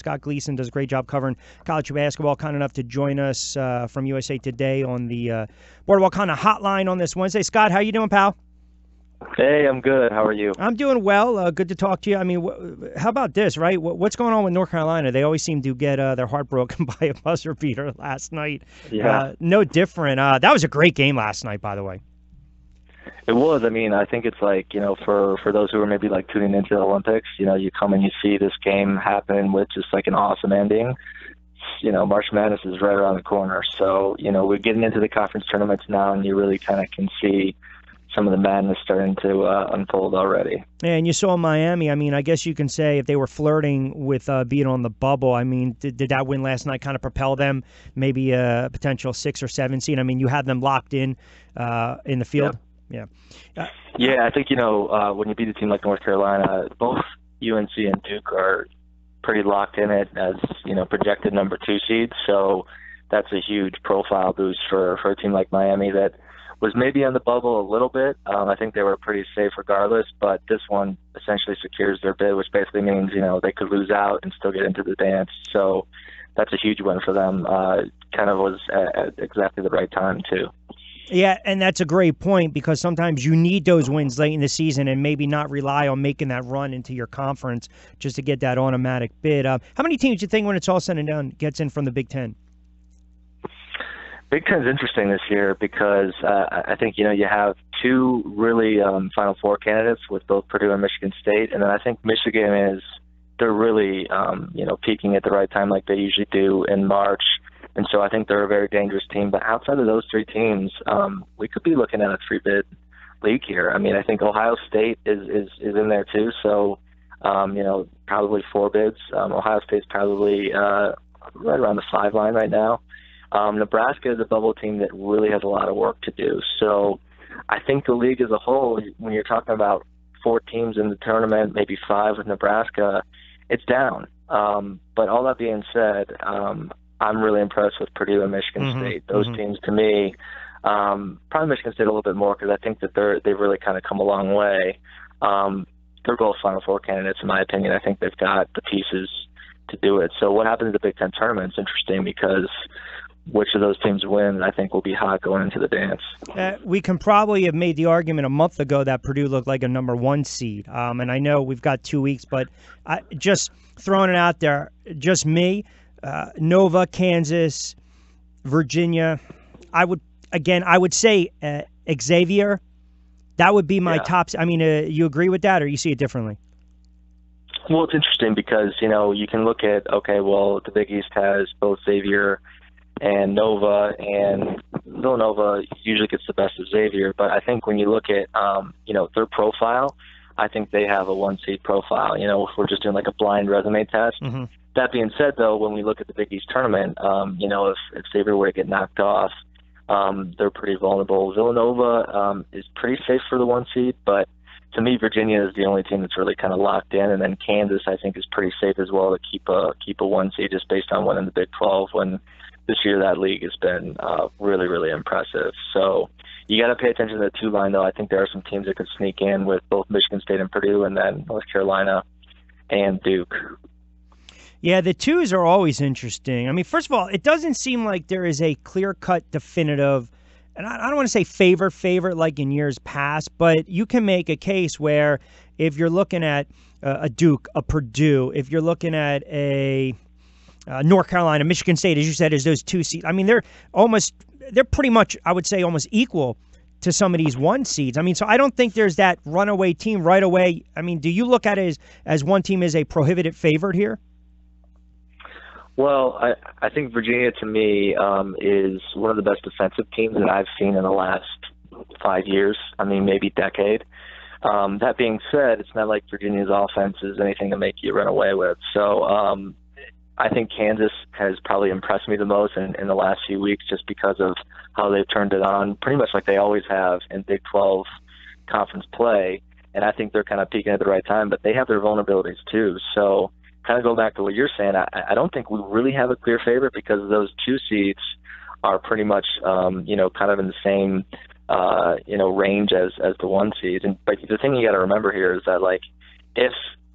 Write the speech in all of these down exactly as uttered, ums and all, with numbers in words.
Scott Gleeson does a great job covering college basketball. Kind enough to join us uh, from U S A Today on the uh, Board of Wakanda hotline on this Wednesday. Scott, how you doing, pal? Hey, I'm good. How are you? I'm doing well. Uh, good to talk to you. I mean, wh- how about this, right? Wh- what's going on with North Carolina? They always seem to get uh, their heart broken by a buzzer beater last night. Yeah. Uh, no different. Uh, that was a great game last night, by the way. It was. I mean, I think it's like, you know, for, for those who are maybe like tuning into the Olympics, you know, you come and you see this game happen with just like an awesome ending. You know, March Madness is right around the corner. So, you know, we're getting into the conference tournaments now, and you really kind of can see some of the madness starting to uh, unfold already. And you saw Miami. I mean, I guess you can say if they were flirting with uh, being on the bubble, I mean, did, did that win last night kind of propel them maybe a potential six or seven seed? I mean, you have them locked in uh, in the field. Yep. Yeah, uh, yeah. I think, you know, uh, when you beat a team like North Carolina, both U N C and Duke are pretty locked in it as, you know, projected number two seeds. So that's a huge profile boost for, for a team like Miami that was maybe on the bubble a little bit. Um, I think they were pretty safe regardless, but this one essentially secures their bid, which basically means, you know, they could lose out and still get into the dance. So that's a huge win for them. Uh, kind of was at exactly the right time too. Yeah, and that's a great point, because sometimes you need those wins late in the season and maybe not rely on making that run into your conference just to get that automatic bid. Uh, how many teams do you think, when it's all said and done, gets in from the Big Ten? Big Ten's interesting this year because uh, I think, you know, you have two really um, Final Four candidates with both Purdue and Michigan State, and then I think Michigan is, they're really, um, you know, peaking at the right time like they usually do in March. And so I think they're a very dangerous team. But outside of those three teams, um, we could be looking at a three-bid league here. I mean, I think Ohio State is, is, is in there too. So, um, you know, probably four bids. Um, Ohio State's probably uh, right around the five line right now. Um, Nebraska is a bubble team that really has a lot of work to do. So I think the league as a whole, when you're talking about four teams in the tournament, maybe five with Nebraska, it's down. Um, but all that being said, um, I'm really impressed with Purdue and Michigan mm-hmm. State. Those mm-hmm. teams, to me, um, probably Michigan State a little bit more because I think that they're, they've really kind of come a long way. Um, they're both Final Four candidates, in my opinion. I think they've got the pieces to do it. So what happens in the Big Ten tournament is interesting because which of those teams win, I think, will be hot going into the dance. Uh, we can probably have made the argument a month ago that Purdue looked like a number one seed. Um, and I know we've got two weeks, but I, just throwing it out there, just me, Uh, Nova, Kansas, Virginia. I would again. I would say uh, Xavier. That would be my yeah. top. I mean, uh, you agree with that, or you see it differently? Well, it's interesting because, you know, you can look at, okay, well, the Big East has both Xavier and Nova, and Villanova usually gets the best of Xavier. But I think when you look at um, you know, their profile, I think they have a one seed profile. You know, if we're just doing like a blind resume test. Mm-hmm. That being said, though, when we look at the Big East tournament, um, you know, if, if Xavier were to get knocked off, um, they're pretty vulnerable. Villanova um, is pretty safe for the one seed, but to me, Virginia is the only team that's really kind of locked in, and then Kansas, I think, is pretty safe as well to keep a keep a one seed just based on winning the Big twelve. When this year that league has been uh, really, really impressive. So you got to pay attention to the two line, though. I think there are some teams that could sneak in with both Michigan State and Purdue, and then North Carolina and Duke. Yeah, the twos are always interesting. I mean, first of all, it doesn't seem like there is a clear-cut, definitive, and I don't want to say favorite, favorite like in years past, but you can make a case where if you're looking at a Duke, a Purdue, if you're looking at a uh, North Carolina, Michigan State, as you said, is those two seeds. I mean, they're almost, they're pretty much, I would say, almost equal to some of these one seeds. I mean, so I don't think there's that runaway team right away. I mean, do you look at it as, as one team is a prohibitive favorite here? Well, I, I think Virginia, to me, um, is one of the best defensive teams that I've seen in the last five years. I mean, maybe decade. Um, that being said, it's not like Virginia's offense is anything to make you run away with. So um, I think Kansas has probably impressed me the most in, in the last few weeks just because of how they've turned it on, pretty much like they always have in Big twelve conference play. And I think they're kind of peaking at the right time, but they have their vulnerabilities too. So kind of go back to what you're saying, I, I don't think we really have a clear favorite because those two seeds are pretty much, um, you know, kind of in the same, uh, you know, range as, as the one seed. And, but the thing you got to remember here is that, like, if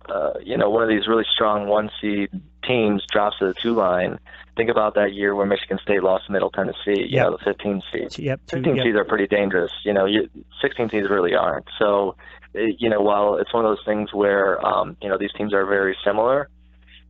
uh, you know, one of these really strong one seed teams drops to the two line. Think about that year when Michigan State lost to Middle Tennessee. You yep. know, the fifteen seed. Yep. fifteen yep. seeds are pretty dangerous. You know, you, sixteen seeds really aren't. So, it, you know, while it's one of those things where um, you know, these teams are very similar,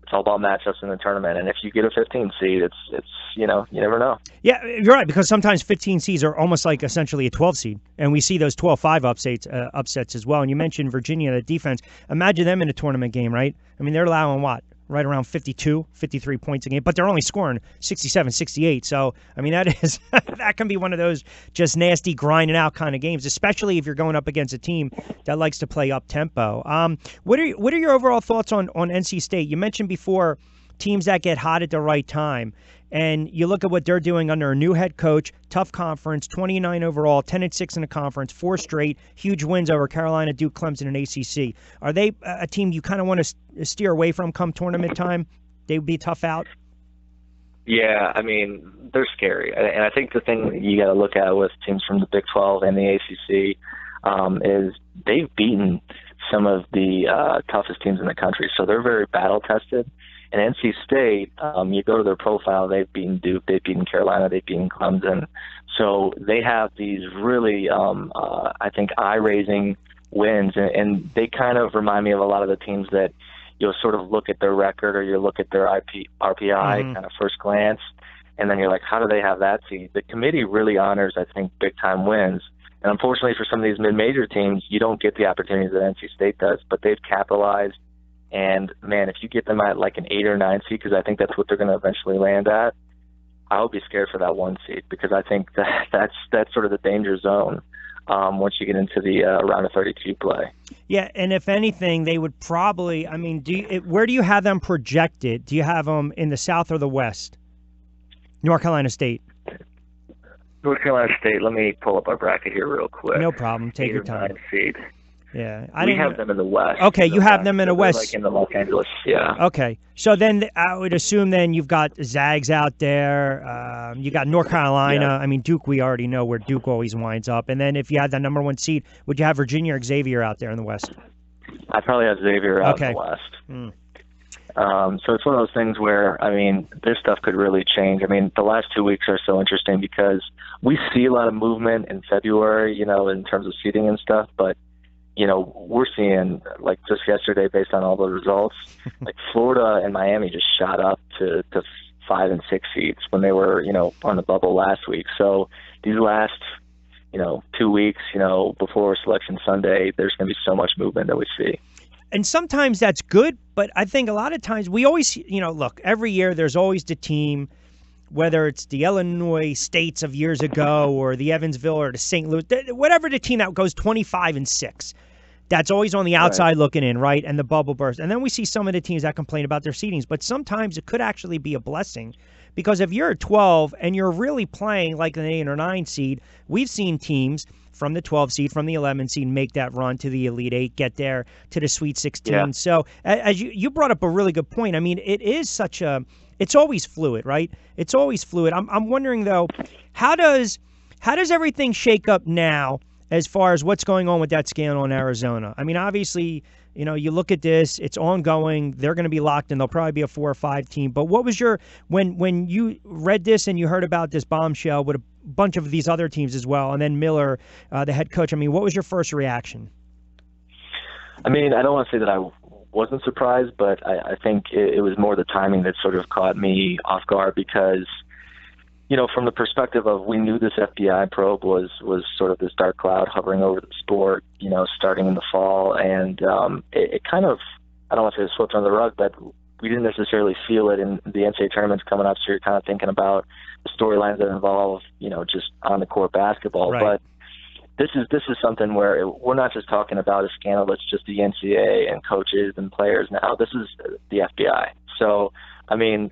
it's all about matchups in the tournament. And if you get a fifteen seed, it's, it's, you know, you never know. Yeah, you're right, because sometimes fifteen seeds are almost like essentially a twelve seed. And we see those twelve five upsets, uh, upsets as well. And you mentioned Virginia, the defense. Imagine them in a tournament game, right? I mean, they're allowing what? Right around fifty-two, fifty-three points a game, but they're only scoring sixty-seven, sixty-eight. So, I mean, that is that can be one of those just nasty grinding out kind of games, especially if you're going up against a team that likes to play up tempo. Um, what are what are your overall thoughts on on N C State? You mentioned before teams that get hot at the right time, and you look at what they're doing under a new head coach, tough conference, twenty-nine overall, ten and six in the conference, four straight, huge wins over Carolina, Duke, Clemson, and A C C. Are they a team you kind of want to steer away from come tournament time? They would be tough out? Yeah, I mean, they're scary. And I think the thing you got to look at with teams from the Big twelve and the A C C um, is they've beaten some of the uh, toughest teams in the country, so they're very battle-tested. And N C State, um, you go to their profile, they've beaten Duke, they've beaten Carolina, they've beaten Clemson. So they have these really, um, uh, I think, eye-raising wins. And, and they kind of remind me of a lot of the teams that you'll sort of look at their record or you look at their I P, R P I mm-hmm. kind of first glance, and then you're like, how do they have that seed? The committee really honors, I think, big-time wins. And unfortunately for some of these mid-major teams, you don't get the opportunities that N C State does, but they've capitalized. And, man, if you get them at like an eight or nine seed, because I think that's what they're going to eventually land at, I would be scared for that one seed, because I think that that's that's sort of the danger zone um, once you get into the uh, round of thirty-two play. Yeah, and if anything, they would probably, I mean, do you, where do you have them projected? Do you have them in the South or the West? North Carolina State. North Carolina State. Let me pull up our bracket here real quick. No problem. Take eight your time. Nine seed. Yeah, I we have them in the West. Okay, you have them in the West. Like in the Los Angeles, yeah. Okay, so then I would assume then you've got Zags out there. Um, you got North Carolina. Yeah. I mean, Duke, we already know where Duke always winds up. And then if you had that number one seed, would you have Virginia or Xavier out there in the West? I probably have Xavier out okay. in the West. Mm. Um, so it's one of those things where, I mean, this stuff could really change. I mean, the last two weeks are so interesting because we see a lot of movement in February, you know, in terms of seeding and stuff, but you know, we're seeing, like, just yesterday, based on all the results, like, Florida and Miami just shot up to, to five and six seeds when they were, you know, on the bubble last week. So these last, you know, two weeks, you know, before Selection Sunday, there's going to be so much movement that we see. And sometimes that's good, but I think a lot of times we always, you know, look, every year there's always the team, whether it's the Illinois States of years ago or the Evansville or the Saint Louis, whatever the team that goes twenty-five and six. That's always on the outside right. looking in, right? And the bubble burst. And then we see some of the teams that complain about their seedings. But sometimes it could actually be a blessing, because if you're a twelve and you're really playing like an eight or nine seed, we've seen teams from the twelve seed, from the eleven seed, make that run to the Elite Eight, get there to the Sweet sixteen. Yeah. So as you, you brought up a really good point. I mean, it is such a – it's always fluid, right? It's always fluid. I'm, I'm wondering, though, how does how does everything shake up now as far as what's going on with that scandal in Arizona? I mean, obviously, you know, you look at this, it's ongoing. They're going to be locked in. They'll probably be a four or five team. But what was your, when when you read this and you heard about this bombshell with a bunch of these other teams as well, and then Miller, uh, the head coach, I mean, what was your first reaction? I mean, I don't want to say that I wasn't surprised, but I, I think it, it was more the timing that sort of caught me off guard, because you know, from the perspective of, we knew this F B I probe was, was sort of this dark cloud hovering over the sport, you know, starting in the fall. And um, it, it kind of, I don't want to say it was swept under the rug, but we didn't necessarily feel it. And the N C A A tournament's coming up, so you're kind of thinking about the storylines that involve, you know, just on-the-court basketball. Right. But this is this is something where it, we're not just talking about a scandal that's just the N C A A and coaches and players now. This is the F B I. So, I mean,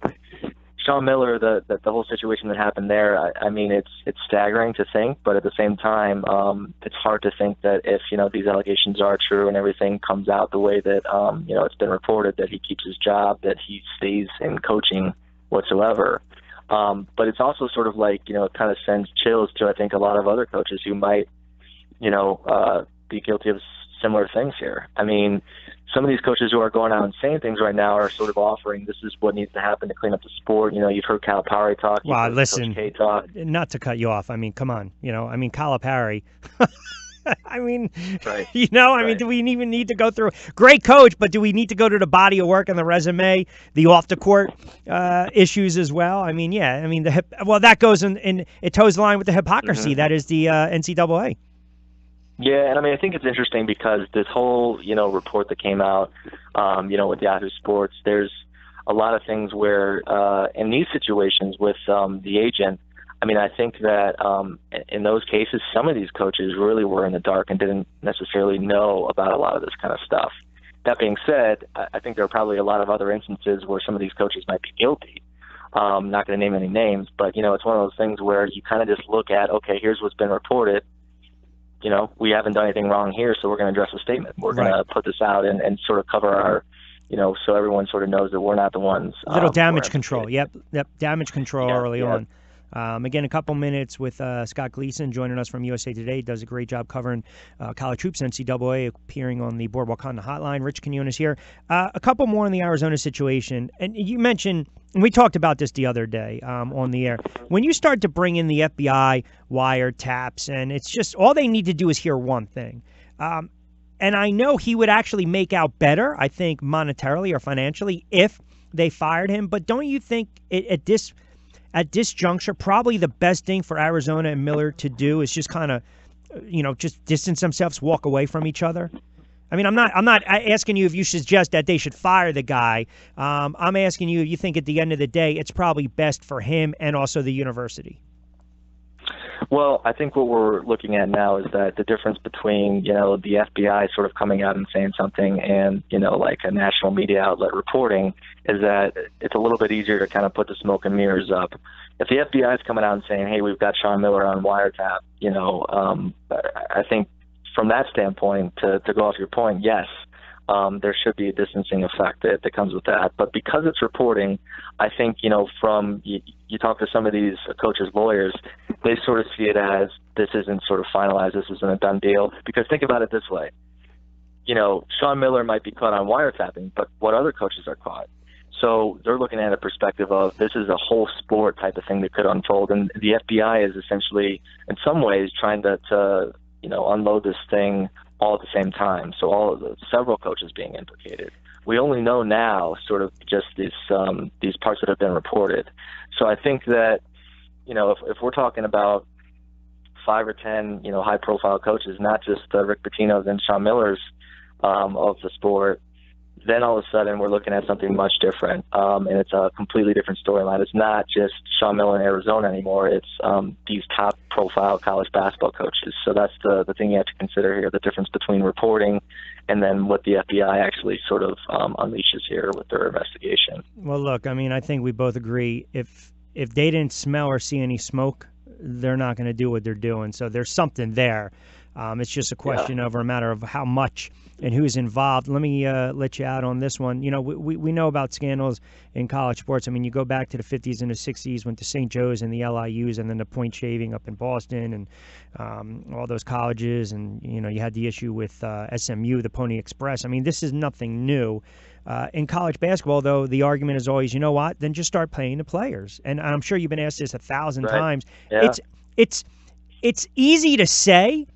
Sean Miller, the, the the whole situation that happened there, I, I mean, it's it's staggering to think, but at the same time, um, it's hard to think that if, you know, these allegations are true and everything comes out the way that, um, you know, it's been reported, that he keeps his job, that he stays in coaching whatsoever. Um, but it's also sort of like, you know, it kind of sends chills to, I think, a lot of other coaches who might, you know, uh, be guilty of similar things here. I mean, some of these coaches who are going out and saying things right now are sort of offering, this is what needs to happen to clean up the sport. You know, you've heard Calipari talk. Wow, listen, Coach K talk. Not to cut you off. I mean, come on. You know, I mean, Calipari. I mean, right. you know, I right. mean, do we even need to go through? Great coach, but do we need to go to the body of work and the resume, the off-the-court uh, issues as well? I mean, yeah, I mean, the well, that goes in, in it toes the line with the hypocrisy. Mm-hmm. That is the uh, N C double A. Yeah, and I mean, I think it's interesting because this whole, you know, report that came out, um, you know, with Yahoo Sports, there's a lot of things where uh, in these situations with um, the agent, I mean, I think that um, in those cases, some of these coaches really were in the dark and didn't necessarily know about a lot of this kind of stuff. That being said, I think there are probably a lot of other instances where some of these coaches might be guilty. Um, not going to name any names, but, you know, it's one of those things where you kind of just look at, okay, here's what's been reported. You know, we haven't done anything wrong here, so we're going to address a statement. We're right. going to put this out and, and sort of cover our, you know, so everyone sort of knows that we're not the ones. A little um, damage control. Yep, yep, damage control yeah, early yeah. on. Um, again, a couple minutes with uh, Scott Gleeson joining us from U S A Today. Does a great job covering uh, college hoops, N C double A, appearing on the Board of Wakanda hotline. Rich Canyon is here. Uh, a couple more on the Arizona situation. And you mentioned, and we talked about this the other day um, on the air, when you start to bring in the F B I wiretaps, and it's just all they need to do is hear one thing. Um, and I know he would actually make out better, I think, monetarily or financially if they fired him. But don't you think it, at this At this juncture, probably the best thing for Arizona and Miller to do is just kind of, you know, just distance themselves, walk away from each other? I mean, I'm not I'm not asking you if you suggest that they should fire the guy. Um, I'm asking you, you think at the end of the day, it's probably best for him and also the university? Well, I think what we're looking at now is that the difference between, you know, the F B I sort of coming out and saying something and, you know, like a national media outlet reporting is that it's a little bit easier to kind of put the smoke and mirrors up. If the F B I is coming out and saying, hey, we've got Sean Miller on wiretap, you know, um, I think from that standpoint, to, to go off your point, yes, um, there should be a distancing effect that, that comes with that. But because it's reporting, I think, you know, from you, you talk to some of these coaches' lawyers, they sort of see it as this isn't sort of finalized, this isn't a done deal. Because think about it this way. You know, Sean Miller might be caught on wiretapping, but what other coaches are caught? So they're looking at a perspective of this is a whole sport type of thing that could unfold. And the F B I is essentially, in some ways, trying to, to you know, unload this thing all at the same time. So all of the several coaches being implicated. We only know now sort of just these, um, these parts that have been reported. So I think that, you know, if, if we're talking about five or ten, you know, high-profile coaches, not just uh, Rick Pitino's and Sean Miller's um, of the sport, then all of a sudden we're looking at something much different, um, and it's a completely different storyline. It's not just Sean Miller in Arizona anymore. It's um, these top-profile college basketball coaches. So that's the, the thing you have to consider here, the difference between reporting and then what the F B I actually sort of um, unleashes here with their investigation. Well, look, I mean, I think we both agree if – if they didn't smell or see any smoke, they're not going to do what they're doing. So there's something there. Um, it's just a question yeah. over a matter of how much and who's involved. Let me uh, let you out on this one. You know, we, we know about scandals in college sports. I mean, you go back to the fifties and the sixties, went to Saint Joe's and the L I Us and then the point shaving up in Boston and um, all those colleges. And, you know, you had the issue with uh, S M U, the Pony Express. I mean, this is nothing new. Uh, in college basketball, though, the argument is always, you know what, then just start paying the players. And I'm sure you've been asked this a thousand right. times. Yeah. It's it's it's easy to say.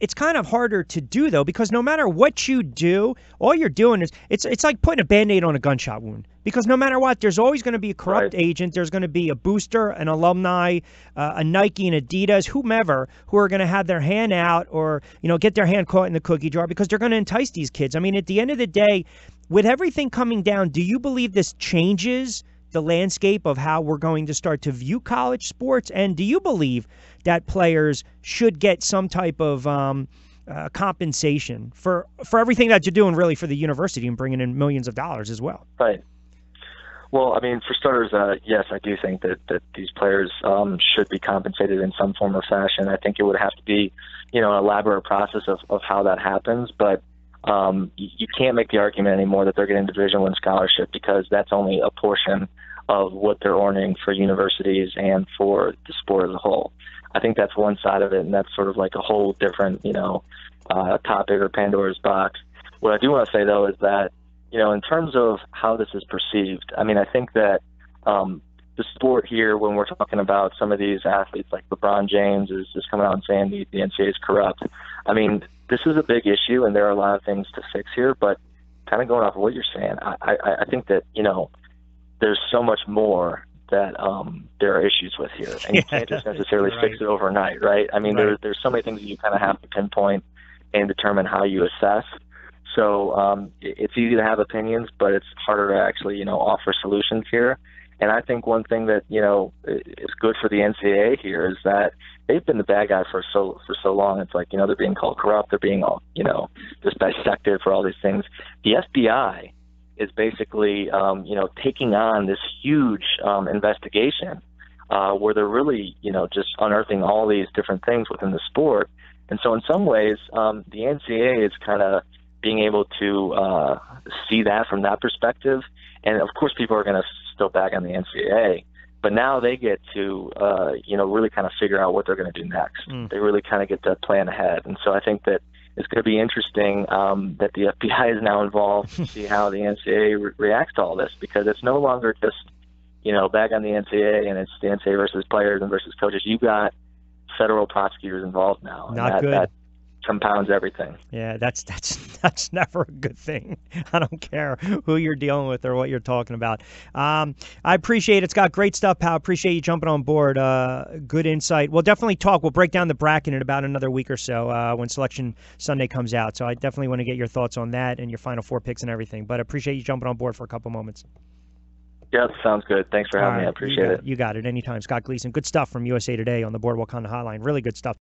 It's kind of harder to do, though, because no matter what you do, all you're doing is it's it's like putting a Band-Aid on a gunshot wound. Because no matter what, there's always going to be a corrupt right. agent. There's going to be a booster, an alumni, uh, a Nike, an Adidas, whomever, who are going to have their hand out or, you know, get their hand caught in the cookie jar because they're going to entice these kids. I mean, at the end of the day, with everything coming down, do you believe this changes the landscape of how we're going to start to view college sports? And do you believe that players should get some type of um, uh, compensation for, for everything that you're doing really for the university and bringing in millions of dollars as well? Right. Well, I mean, for starters, uh, yes, I do think that, that these players um, should be compensated in some form or fashion. I think it would have to be, you know, an elaborate process of, of how that happens. But um, you, you can't make the argument anymore that they're getting Division One scholarship because that's only a portion of what they're earning for universities and for the sport as a whole. I think that's one side of it, and that's sort of like a whole different, you know, uh, topic or Pandora's box. What I do want to say, though, is that, you know, in terms of how this is perceived, I mean, I think that um, the sport here, when we're talking about some of these athletes, like LeBron James is just coming out and saying the, the N C A A is corrupt. I mean, this is a big issue, and there are a lot of things to fix here, but kind of going off of what you're saying, I, I, I think that, you know, there's so much more that um, there are issues with here, and you can't just necessarily right. fix it overnight, right? I mean, right. There, there's so many things that you kind of have to pinpoint and determine how you assess. So um, it's easy to have opinions, but it's harder to actually, you know, offer solutions here. And I think one thing that, you know, is good for the N C A A here is that they've been the bad guy for so for so long. It's like, you know, they're being called corrupt. They're being, all, you know, just dissected for all these things. The F B I is basically, um, you know, taking on this huge um, investigation uh, where they're really, you know, just unearthing all these different things within the sport. And so in some ways, um, the N C A A is kind of being able to uh, see that from that perspective. And, of course, people are going to still back on the N C A A. But now they get to, uh, you know, really kind of figure out what they're going to do next. Mm. They really kind of get to plan ahead. And so I think that it's going to be interesting um, that the F B I is now involved to see how the N C A A re- reacts to all this, because it's no longer just, you know, back on the N C A A and it's the N C A A versus players and versus coaches. You got federal prosecutors involved now. Not that, good. That, compounds everything. Yeah, that's that's that's never a good thing. I don't care who you're dealing with or what you're talking about. Um, I appreciate it. It's got great stuff, pal. Appreciate you jumping on board. Uh, good insight. We'll definitely talk. We'll break down the bracket in about another week or so uh, when Selection Sunday comes out. So I definitely want to get your thoughts on that and your Final Four picks and everything. But I appreciate you jumping on board for a couple moments. Yeah, sounds good. Thanks for having right. me. I appreciate you got, it. You got it. Anytime. Scott Gleeson. Good stuff from U S A Today on the Board of Wakanda Hotline. Really good stuff.